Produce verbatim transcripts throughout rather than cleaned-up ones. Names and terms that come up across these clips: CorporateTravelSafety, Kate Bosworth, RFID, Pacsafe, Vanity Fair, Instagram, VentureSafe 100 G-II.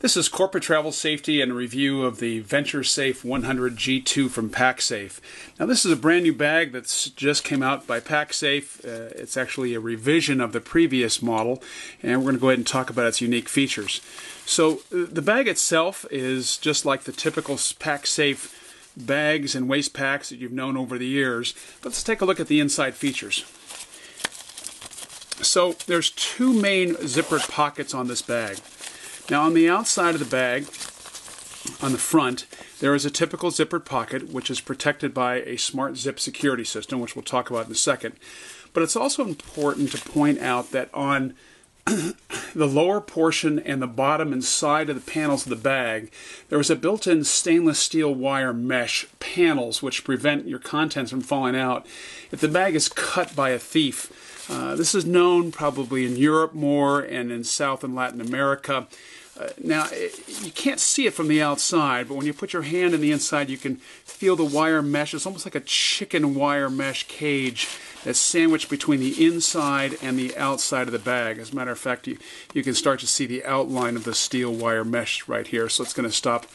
This is Corporate Travel Safety and a review of the VentureSafe one hundred G two from Pacsafe. Now this is a brand new bag that's just came out by Pacsafe. Uh, it's actually a revision of the previous model, and we're going to go ahead and talk about its unique features. So the bag itself is just like the typical Pacsafe bags and waste packs that you've known over the years. Let's take a look at the inside features. So there's two main zippered pockets on this bag. Now on the outside of the bag, on the front, there is a typical zippered pocket which is protected by a smart zip security system, which we'll talk about in a second. But it's also important to point out that on the lower portion and the bottom and side of the panels of the bag, there is a built-in stainless steel wire mesh panels which prevent your contents from falling out if the bag is cut by a thief. Uh, this is known probably in Europe more and in South and Latin America. Uh, now, it, you can't see it from the outside, but when you put your hand in the inside, you can feel the wire mesh. It's almost like a chicken wire mesh cage that's sandwiched between the inside and the outside of the bag. As a matter of fact, you, you can start to see the outline of the steel wire mesh right here, so it's going to stop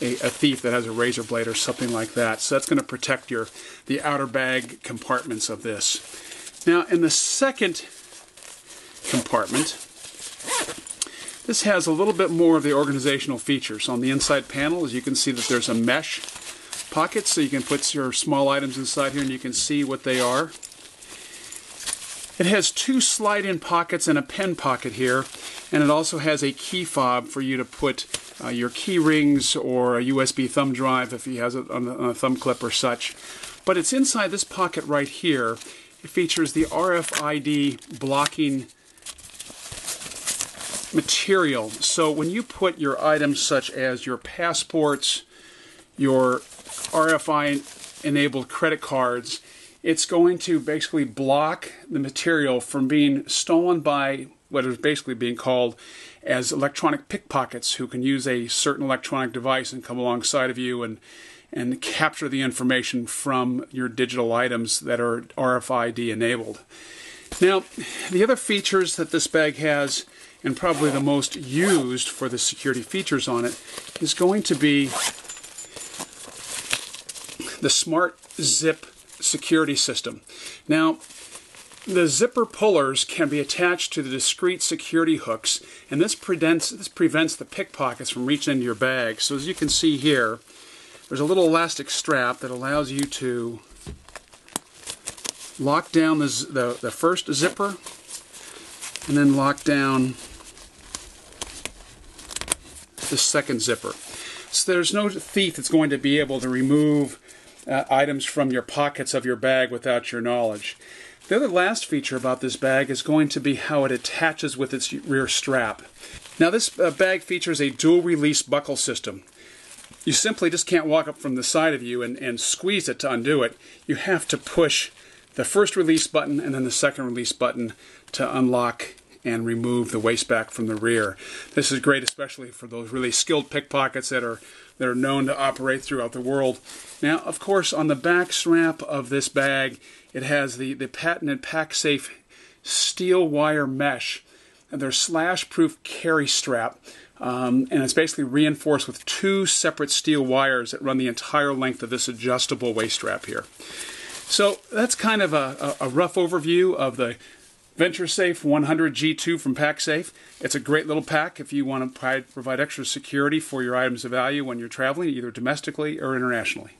a, a thief that has a razor blade or something like that. So that's going to protect your the outer bag compartments of this. Now, in the second compartment, this has a little bit more of the organizational features. On the inside panel, as you can see, that there's a mesh pocket, so you can put your small items inside here and you can see what they are. It has two slide-in pockets and a pen pocket here, and it also has a key fob for you to put uh, your key rings or a U S B thumb drive if he has it on a thumb clip or such. But it's inside this pocket right here. It features the R F I D blocking material. So when you put your items such as your passports, your R F I-enabled credit cards, it's going to basically block the material from being stolen by what is basically being called as electronic pickpockets, who can use a certain electronic device and come alongside of you and and capture the information from your digital items that are R F I D enabled. Now, the other features that this bag has, and probably the most used for the security features on it, is going to be the smart zip security system. Now, the zipper pullers can be attached to the discrete security hooks, and this prevents, this prevents the pickpockets from reaching into your bag. So as you can see here, there's a little elastic strap that allows you to lock down the, the, the first zipper and then lock down the second zipper. So there's no thief that's going to be able to remove uh, items from your pockets of your bag without your knowledge. The other last feature about this bag is going to be how it attaches with its rear strap. Now this uh, bag features a dual release buckle system. You simply just can't walk up from the side of you and, and squeeze it to undo it. You have to push the first release button and then the second release button to unlock and remove the waste bag from the rear. This is great, especially for those really skilled pickpockets that are, that are known to operate throughout the world. Now, of course, on the back strap of this bag, it has the, the patented Pacsafe steel wire mesh, and their slash-proof carry strap. Um, and it's basically reinforced with two separate steel wires that run the entire length of this adjustable waist strap here. So that's kind of a, a rough overview of the VentureSafe one hundred G two from Pacsafe. It's a great little pack if you want to provide extra security for your items of value when you're traveling, either domestically or internationally.